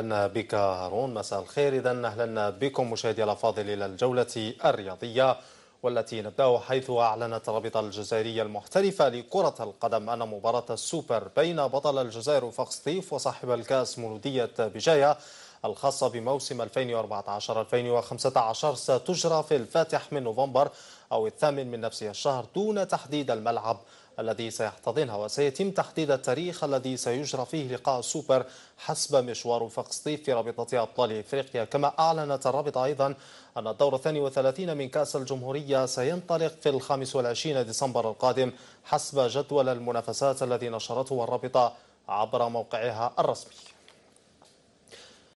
أهلا بك هارون، مساء الخير. إذن أهلا بكم مشاهدي الأفاضل إلى الجولة الرياضية، والتي نبدأ حيث أعلنت الرابطة الجزائرية المحترفة لكرة القدم أن مباراة السوبر بين بطل الجزائر وفاق سطيف وصاحب الكأس مولودية بجاية الخاصة بموسم 2014-2015 ستجرى في الفاتح من نوفمبر أو الثامن من نفس الشهر دون تحديد الملعب الذي سيحتضنها، وسيتم تحديد التاريخ الذي سيجرى فيه لقاء السوبر حسب مشوار وفاق سطيف في رابطة أبطال إفريقيا. كما أعلنت الرابطة أيضا أن الدور 32 من كأس الجمهورية سينطلق في 25 ديسمبر القادم حسب جدول المنافسات الذي نشرته الرابطة عبر موقعها الرسمي.